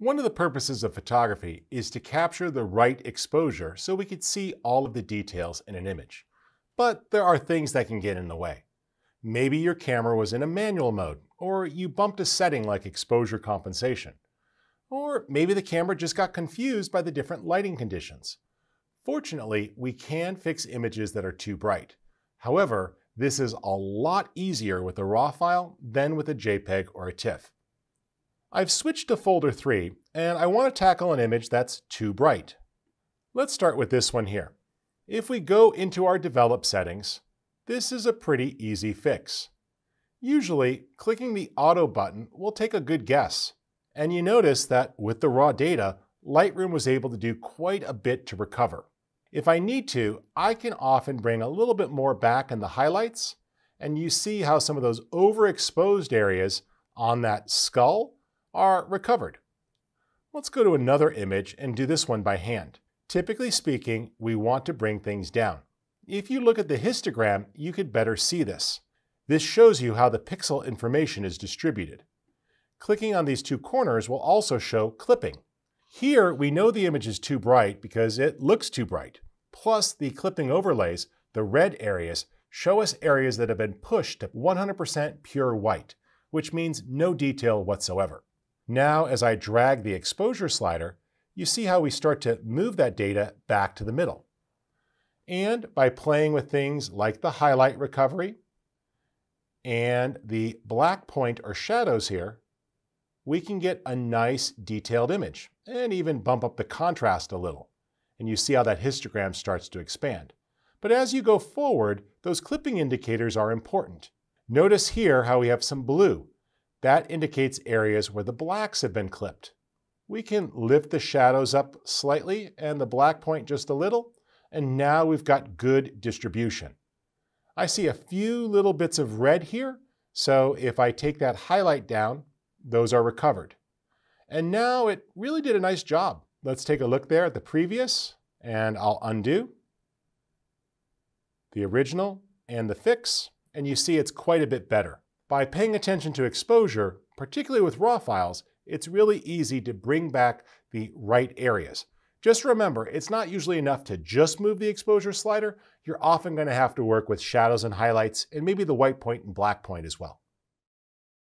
One of the purposes of photography is to capture the right exposure so we can see all of the details in an image. But there are things that can get in the way. Maybe your camera was in a manual mode, or you bumped a setting like exposure compensation. Or maybe the camera just got confused by the different lighting conditions. Fortunately, we can fix images that are too bright. However, this is a lot easier with a RAW file than with a JPEG or a TIFF. I've switched to folder 3, and I want to tackle an image that's too bright. Let's start with this one here. If we go into our develop settings, this is a pretty easy fix. Usually, clicking the auto button will take a good guess. And you notice that with the raw data, Lightroom was able to do quite a bit to recover. If I need to, I can often bring a little bit more back in the highlights, and you see how some of those overexposed areas on that skull are recovered. Let's go to another image and do this one by hand. Typically speaking, we want to bring things down. If you look at the histogram, you could better see this. This shows you how the pixel information is distributed. Clicking on these two corners will also show clipping. Here, we know the image is too bright because it looks too bright. Plus, the clipping overlays, the red areas, show us areas that have been pushed to 100% pure white, which means no detail whatsoever. Now, as I drag the exposure slider, you see how we start to move that data back to the middle. And by playing with things like the highlight recovery and the black point or shadows here, we can get a nice detailed image and even bump up the contrast a little. And you see how that histogram starts to expand. But as you go forward, those clipping indicators are important. Notice here how we have some blue. That indicates areas where the blacks have been clipped. We can lift the shadows up slightly and the black point just a little, and now we've got good distribution. I see a few little bits of red here, so if I take that highlight down, those are recovered. And now it really did a nice job. Let's take a look there at the previous, and I'll undo the original and the fix, and you see it's quite a bit better. By paying attention to exposure, particularly with raw files, it's really easy to bring back the right areas. Just remember, it's not usually enough to just move the exposure slider. You're often going to have to work with shadows and highlights, and maybe the white point and black point as well.